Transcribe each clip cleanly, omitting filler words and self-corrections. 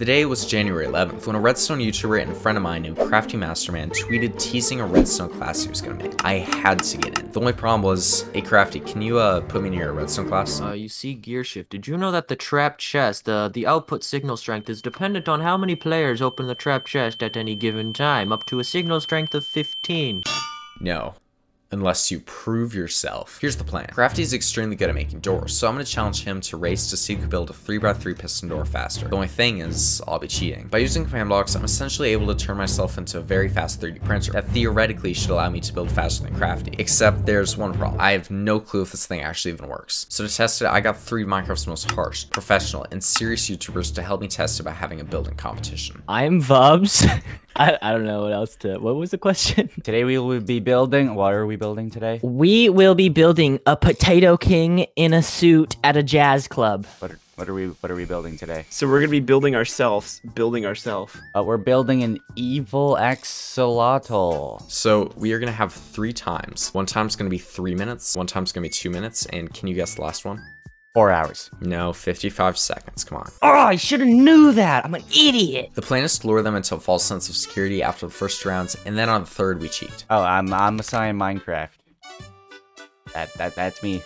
The day was January 11th when a redstone YouTuber and a friend of mine named Crafty Masterman tweeted teasing a redstone class he was gonna make. I had to get in. The only problem was, hey Crafty, can you put me in your redstone class? You see Gearshift. Did you know that the trap chest, the output signal strength is dependent on how many players open the trap chest at any given time, up to a signal strength of 15? No. Unless you prove yourself. Here's the plan. Crafty is extremely good at making doors, so I'm gonna challenge him to race to see who can build a 3x3 piston door faster. The only thing is, I'll be cheating. By using command blocks, I'm essentially able to turn myself into a very fast 3D printer that theoretically should allow me to build faster than Crafty. Except there's one problem. I have no clue if this thing actually even works. So to test it, I got three of Minecraft's most harsh, professional, and serious YouTubers to help me test it by having a building competition. I'm Vubbs. I don't know what else to... What was the question? Today we will be building... What are we building today? We will be building a potato king in a suit at a jazz club. What are we building today? So we're gonna be building ourselves. We're building an evil axolotl. So we are gonna have three times. One time's gonna be 3 minutes. One time's gonna be 2 minutes. And can you guess the last one? 4 hours. No, 55 seconds, come on. Oh, I should've knew that, I'm an idiot. The plan is to lure them into a false sense of security after the first rounds, and then on the third, we cheat. Oh, I'm Messiah Minecraft. That's me.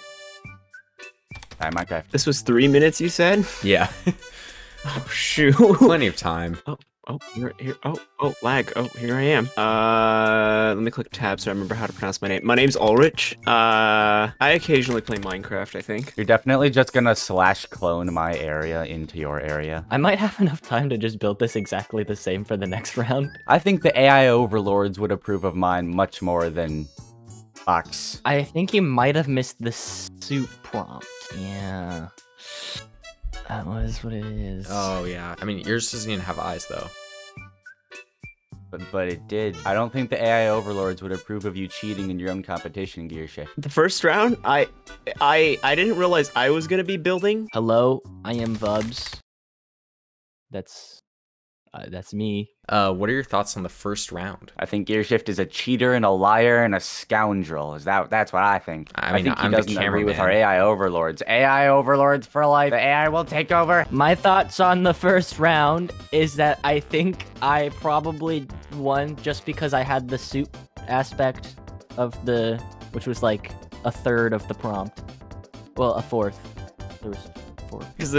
All right, Minecraft. This was 3 minutes, you said? Yeah. Oh, shoot. Plenty of time. Oh, here, oh, lag. Oh, here I am. Let me click tab so I remember how to pronounce my name. My name's Ulrich. I occasionally play Minecraft, I think. You're definitely just gonna slash clone my area into your area. I might have enough time to just build this exactly the same for the next round. I think the AI overlords would approve of mine much more than Fox. I think you might have missed the soup prompt. Yeah. That was what it is. Oh, yeah. I mean, yours doesn't even have eyes, though. But it did. I don't think the AI overlords would approve of you cheating in your own competition, Gearshift. The first round, I didn't realize I was going to be building. Hello, I am Vubbs. That's me. What are your thoughts on the first round? I think Gearshift is a cheater and a liar and a scoundrel. That's what I think. I mean, I think he doesn't agree with our AI overlords. AI overlords for life. The AI will take over. My thoughts on the first round is that I think I probably won just because I had the soup aspect of the, which was like a third of the prompt. Well, a fourth. There was. Because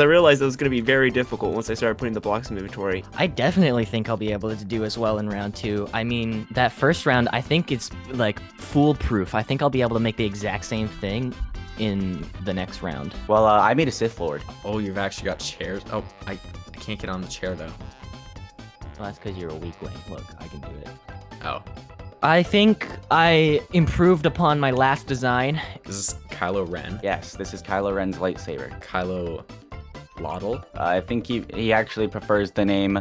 I realized it was going to be very difficult once I started putting the blocks in inventory. I definitely think I'll be able to do as well in round two. I mean, that first round, I think it's like foolproof. I think I'll be able to make the exact same thing in the next round. Well, I made a Sith Lord. Oh, you've actually got chairs. Oh, I can't get on the chair, though. Well, that's because you're a weakling. Look, I can do it. Oh. I think I improved upon my last design. This is Kylo Ren. Yes, this is Kylo Ren's lightsaber. Kylo Lotl? I think he actually prefers the name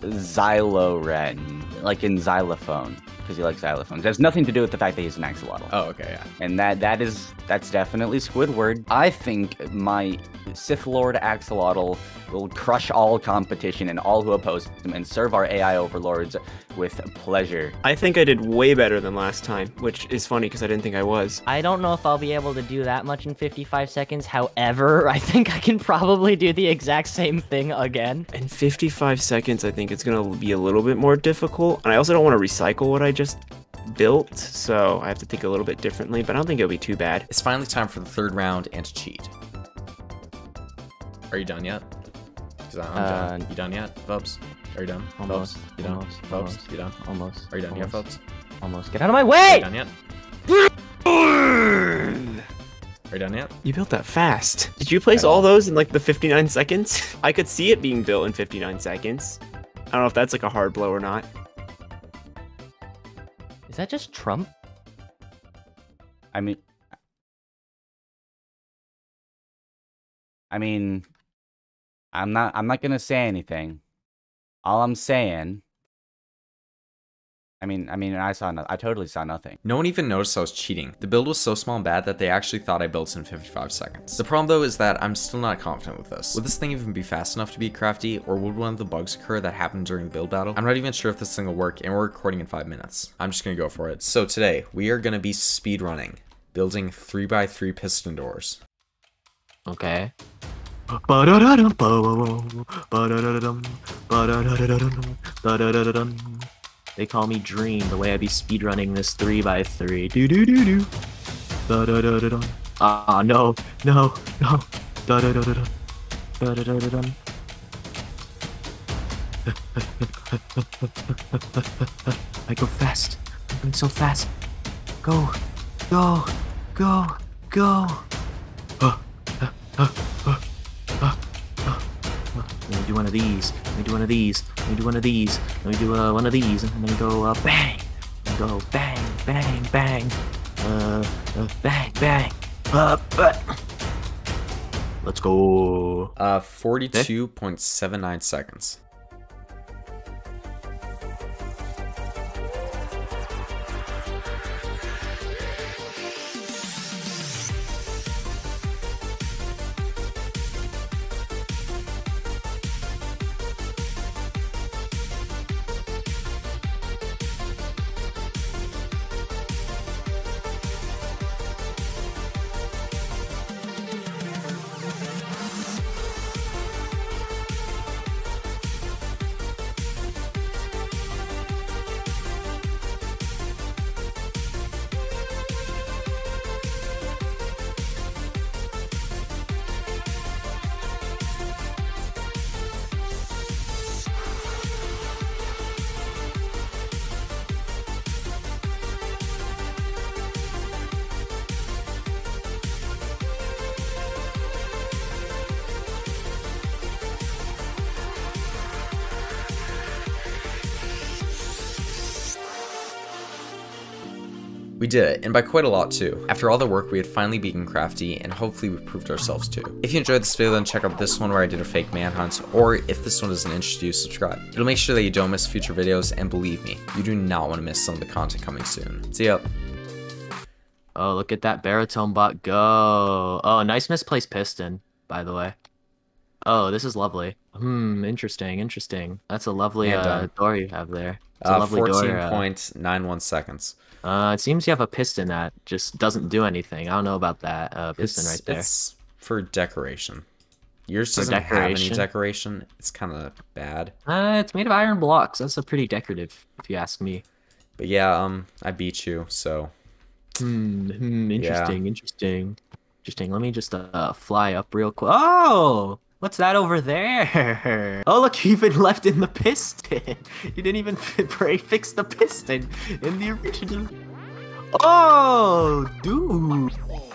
Xyloren, like in xylophone, because he likes xylophones. There's nothing to do with the fact that he's an axolotl. Oh, okay, yeah. And that's definitely Squidward. I think my Sith Lord axolotl will crush all competition and all who oppose him and serve our AI overlords with pleasure. I think I did way better than last time, which is funny because I didn't think I was. I don't know if I'll be able to do that much in 55 seconds. However, I think I can probably do the exact same thing again. In 55 seconds, I think it's going to be a little bit more difficult. And I also don't want to recycle what I just built, so I have to think a little bit differently, but I don't think it'll be too bad. It's finally time for the third round and to cheat. Are you done yet? I'm done. You done yet, Phobes? Are you done? Almost. Phobes? You done? Phobes? You done? Almost. Are you done yet, Phobes? Almost. Get out of my way! Are you done yet? Are you done yet? You built that fast. Did you place all those in like the 59 seconds? I could see it being built in 59 seconds. I don't know if that's like a hard blow or not. Is that just Trump? I mean... I'm not gonna say anything. All I'm saying. I totally saw nothing. No one even noticed I was cheating. The build was so small and bad that they actually thought I built in 55 seconds. The problem though is that I'm still not confident with this. Would this thing even be fast enough to beat Crafty, or would one of the bugs occur that happened during the build battle? I'm not even sure if this thing will work, and we're recording in 5 minutes. I'm just gonna go for it. So today, we are gonna be speedrunning, building 3x3 piston doors. Okay. They call me Dream, the way I be speedrunning this 3x3. Do-do-do-do. Ah, no, no, no. Da-da-da-da-da. I go fast. I'm going so fast. Go, go, go, go. Let me do one of these. Let me do one of these. Let me do one of these. Let me do one of these, and then go bang. And go bang, bang, bang. Bang, bang. Let's go. 42.79 seconds. We did it, and by quite a lot too. After all the work, we had finally beaten Crafty, and hopefully we proved ourselves too. If you enjoyed this video, then check out this one where I did a fake manhunt, or if this one doesn't interest you, subscribe. It'll make sure that you don't miss future videos, and believe me, you do not want to miss some of the content coming soon. See ya. Oh, look at that baritone bot go. Oh, nice misplaced piston, by the way. Oh, this is lovely. Hmm, interesting, interesting. That's a lovely door you have there. It's a lovely 14.91 seconds. It seems you have a piston that just doesn't do anything. I don't know about that piston right there. It's for decoration. Yours doesn't have any decoration. It's kind of bad. It's made of iron blocks. That's a pretty decorative, if you ask me. But yeah, I beat you, so. Interesting, interesting, interesting. Let me just fly up real quick. Oh, what's that over there? Oh, look, you even left in the piston. You didn't even fix the piston in the original. Oh, dude.